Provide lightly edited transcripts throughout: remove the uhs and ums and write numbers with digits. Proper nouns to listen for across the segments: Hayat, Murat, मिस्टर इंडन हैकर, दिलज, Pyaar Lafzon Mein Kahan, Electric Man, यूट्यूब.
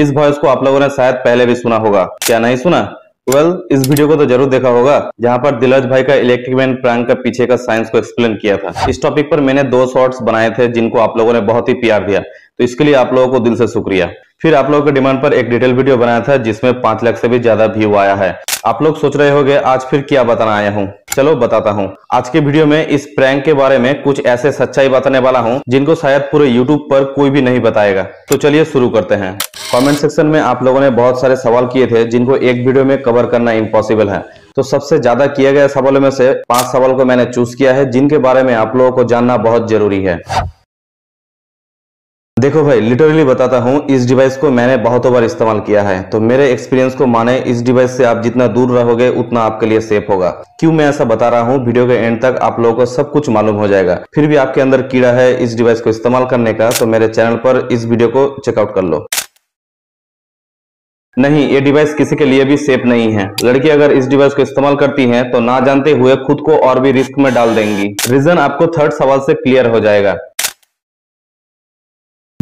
इस वॉइस को आप लोगों ने शायद पहले भी सुना होगा, क्या नहीं सुना? वेल, इस वीडियो को तो जरूर देखा होगा जहां पर दिलज भाई का इलेक्ट्रिक मैन प्रैंक का पीछे का साइंस को एक्सप्लेन किया था। इस टॉपिक पर मैंने 2 शॉर्ट्स बनाए थे जिनको आप लोगों ने बहुत ही प्यार दिया, तो इसके लिए आप लोगों को दिल से शुक्रिया। फिर आप लोगों के डिमांड पर एक डिटेल वीडियो बनाया था जिसमें 5 लाख से भी ज्यादा व्यू आया है। आप लोग सोच रहे होंगे आज फिर क्या बताना आया हूँ, चलो बताता हूँ। आज के वीडियो में इस प्रैंक के बारे में कुछ ऐसे सच्चाई बताने वाला हूँ जिनको शायद पूरे यूट्यूब पर कोई भी नहीं बताएगा। तो चलिए शुरू करते हैं। कमेंट सेक्शन में आप लोगों ने बहुत सारे सवाल किए थे जिनको एक वीडियो में कवर करना इम्पॉसिबल है, तो सबसे ज्यादा किए गए सवालों में से 5 सवाल को मैंने चूज किया है जिनके बारे में आप लोगों को जानना बहुत जरूरी है। देखो भाई, लिटरली बताता हूँ, इस डिवाइस को मैंने बहुतों बार इस्तेमाल किया है, तो मेरे एक्सपीरियंस को माने इस डिवाइस से आप जितना दूर रहोगे उतना आपके लिए सेफ होगा। क्यों मैं ऐसा बता रहा हूँ, वीडियो के एंड तक आप लोगों को सब कुछ मालूम हो जाएगा। फिर भी आपके अंदर कीड़ा है इस डिवाइस को इस्तेमाल करने का, तो मेरे चैनल पर इस वीडियो को चेकआउट कर लो। नहीं, ये डिवाइस किसी के लिए भी सेफ नहीं है। लड़की अगर इस डिवाइस को इस्तेमाल करती हैं तो ना जानते हुए खुद को और भी रिस्क में डाल देंगी। रीजन आपको 3rd सवाल से क्लियर हो जाएगा।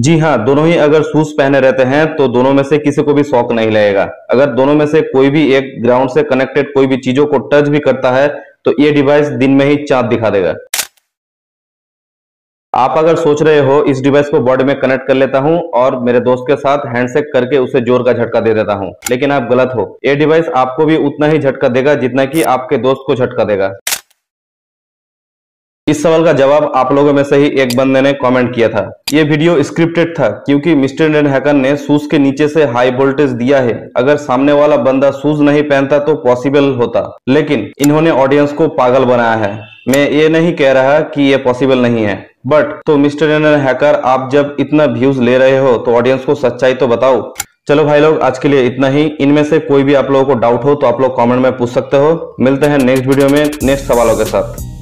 जी हाँ, दोनों ही अगर शूज पहने रहते हैं तो दोनों में से किसी को भी शॉक नहीं लगेगा। अगर दोनों में से कोई भी एक ग्राउंड से कनेक्टेड कोई भी चीजों को टच भी करता है तो ये डिवाइस दिन में ही चांद दिखा देगा। आप अगर सोच रहे हो इस डिवाइस को बॉडी में कनेक्ट कर लेता हूं और मेरे दोस्त के साथ हैंडशेक करके उसे जोर का झटका दे देता हूं, लेकिन आप गलत हो। ये डिवाइस आपको भी उतना ही झटका देगा जितना कि आपके दोस्त को झटका देगा। इस सवाल का जवाब आप लोगों में से ही एक बंदे ने कमेंट किया था। ये वीडियो स्क्रिप्टेड था क्योंकि मिस्टर इंडन हैकर ने शूज के नीचे से हाई वोल्टेज दिया है। अगर सामने वाला बंदा शूज नहीं पहनता तो पॉसिबल होता, लेकिन इन्होंने ऑडियंस को पागल बनाया है। मैं ये नहीं कह रहा कि ये पॉसिबल नहीं है, बट तो मिस्टर इंडन हैकर, आप जब इतना व्यूज ले रहे हो तो ऑडियंस को सच्चाई तो बताओ। चलो भाई लोग, आज के लिए इतना ही। इनमें से कोई भी आप लोगों को डाउट हो तो आप लोग कॉमेंट में पूछ सकते हो। मिलते हैं नेक्स्ट वीडियो में नेक्स्ट सवालों के साथ।